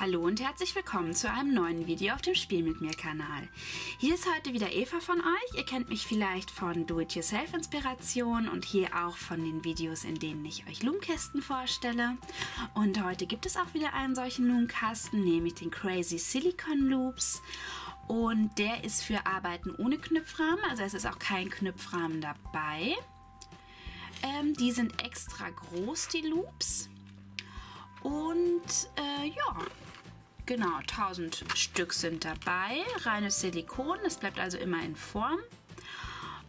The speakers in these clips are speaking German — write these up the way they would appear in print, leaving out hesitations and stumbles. Hallo und herzlich willkommen zu einem neuen Video auf dem Spiel mit mir Kanal. Hier ist heute wieder Eva von euch. Ihr kennt mich vielleicht von Do-It-Yourself-Inspiration und hier auch von den Videos, in denen ich euch Loomkästen vorstelle. Und heute gibt es auch wieder einen solchen Loomkasten, nämlich den Crazy Silicon Loops. Und der ist für Arbeiten ohne Knüpfrahmen, also es ist auch kein Knüpfrahmen dabei. Die sind extra groß, die Loops. Und ja, genau, 1000 Stück sind dabei, reines Silikon, das bleibt also immer in Form.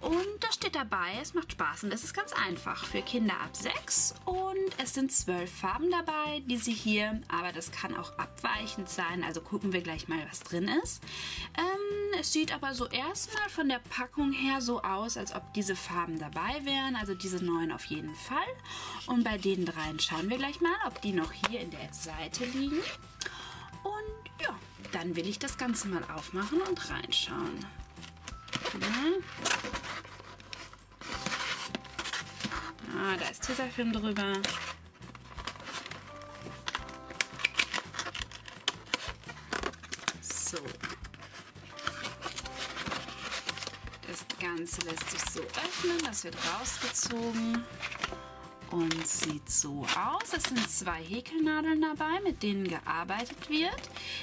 Und das steht dabei, es macht Spaß und es ist ganz einfach für Kinder ab 6 und es sind 12 Farben dabei, die sie hier, aber das kann auch abweichend sein, also gucken wir gleich mal, was drin ist. Es sieht aber so erstmal von der Packung her so aus, als ob diese Farben dabei wären, also diese 9 auf jeden Fall. Und bei den dreien schauen wir gleich mal, ob die noch hier in der Seite liegen. Und ja, dann will ich das Ganze mal aufmachen und reinschauen. Ja. Ah, da ist Tesafilm drüber. So. Das Ganze lässt sich so öffnen, das wird rausgezogen und sieht so aus. Es sind 2 Häkelnadeln dabei, mit denen gearbeitet wird.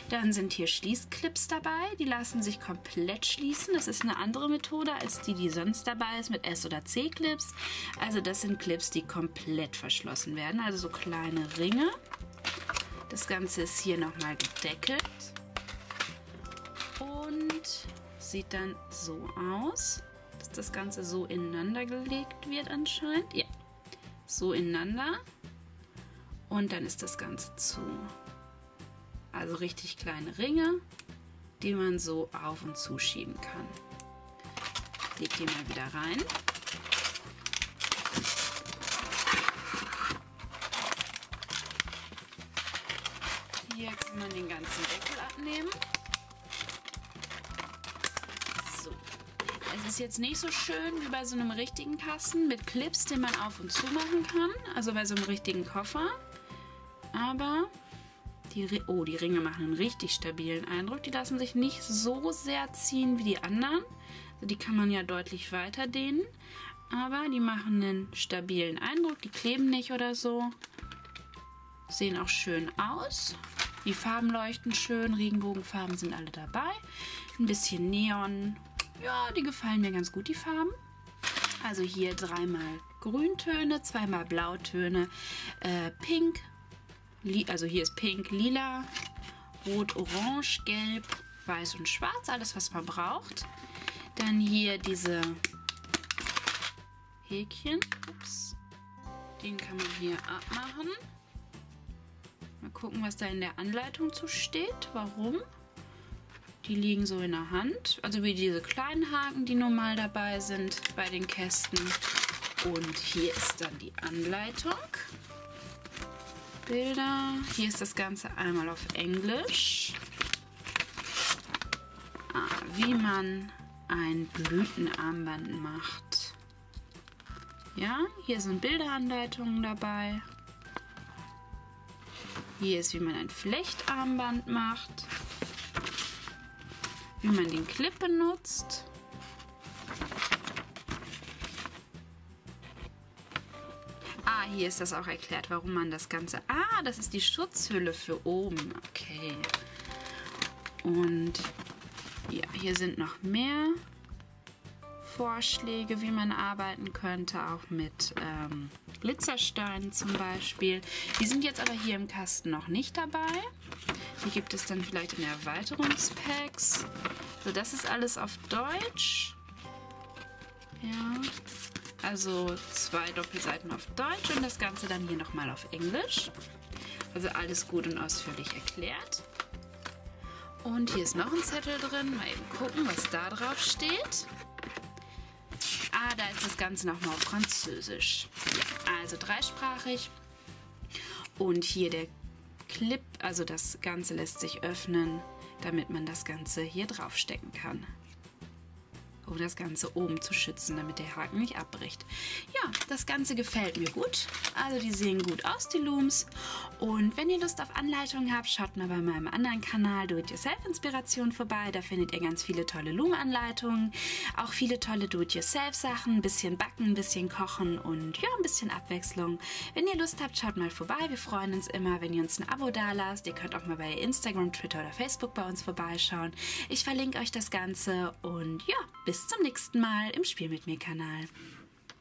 Dann sind hier Schließclips dabei, die lassen sich komplett schließen. Das ist eine andere Methode als die, die sonst dabei ist, mit S- oder C-Clips. Also das sind Clips, die komplett verschlossen werden, also so kleine Ringe. Das Ganze ist hier nochmal gedeckelt und sieht dann so aus, dass das Ganze so ineinander gelegt wird anscheinend. Ja, so ineinander und dann ist das Ganze zu. Also richtig kleine Ringe, die man so auf und zuschieben kann. Legt die mal wieder rein. Hier kann man den ganzen Deckel abnehmen. So. Es ist jetzt nicht so schön wie bei so einem richtigen Kasten mit Clips, den man auf und zu machen kann. Also bei so einem richtigen Koffer. Aber... Die Ringe machen einen richtig stabilen Eindruck. Die lassen sich nicht so sehr ziehen wie die anderen. Also die kann man ja deutlich weiter dehnen. Aber die machen einen stabilen Eindruck. Die kleben nicht oder so. Sehen auch schön aus. Die Farben leuchten schön. Regenbogenfarben sind alle dabei. Ein bisschen Neon. Ja, die gefallen mir ganz gut, die Farben. Also hier 3-mal Grüntöne, 2-mal Blautöne, Pink. Also hier ist Pink, Lila, Rot, Orange, Gelb, Weiß und Schwarz. Alles, was man braucht. Dann hier diese Häkchen. Ups. Den kann man hier abmachen. Mal gucken, was da in der Anleitung zu steht. Warum? Die liegen so in der Hand. Also wie diese kleinen Haken, die normal dabei sind bei den Kästen. Und hier ist dann die Anleitung. Bilder. Hier ist das Ganze einmal auf Englisch. Wie man ein Blütenarmband macht. Ja, hier sind Bilderanleitungen dabei. Hier ist, wie man ein Flechtarmband macht. Wie man den Clip benutzt. Hier ist das auch erklärt, warum man das Ganze... Ah, das ist die Schutzhülle für oben. Okay. Und ja, hier sind noch mehr Vorschläge, wie man arbeiten könnte. Auch mit Glitzersteinen zum Beispiel. Die sind jetzt aber hier im Kasten noch nicht dabei. Die gibt es dann vielleicht in Erweiterungspacks. So, das ist alles auf Deutsch. Ja... Also 2 Doppelseiten auf Deutsch und das Ganze dann hier nochmal auf Englisch. Also alles gut und ausführlich erklärt. Und hier ist noch ein Zettel drin. Mal eben gucken, was da drauf steht. Ah, da ist das Ganze nochmal auf Französisch. Ja, also dreisprachig. Und hier der Clip, also das Ganze lässt sich öffnen, damit man das Ganze hier draufstecken kann. um das Ganze oben zu schützen, damit der Haken nicht abbricht. Ja, das Ganze gefällt mir gut. Also die sehen gut aus, die Looms. Und wenn ihr Lust auf Anleitungen habt, schaut mal bei meinem anderen Kanal Do-It-Yourself-Inspiration vorbei. Da findet ihr ganz viele tolle Loom-Anleitungen, auch viele tolle Do-It-Yourself-Sachen, ein bisschen backen, ein bisschen kochen und ja, ein bisschen Abwechslung. Wenn ihr Lust habt, schaut mal vorbei. Wir freuen uns immer, wenn ihr uns ein Abo da lasst. Ihr könnt auch mal bei Instagram, Twitter oder Facebook bei uns vorbeischauen. Ich verlinke euch das Ganze und ja, bis zum nächsten Mal im Spiel mit mir Kanal.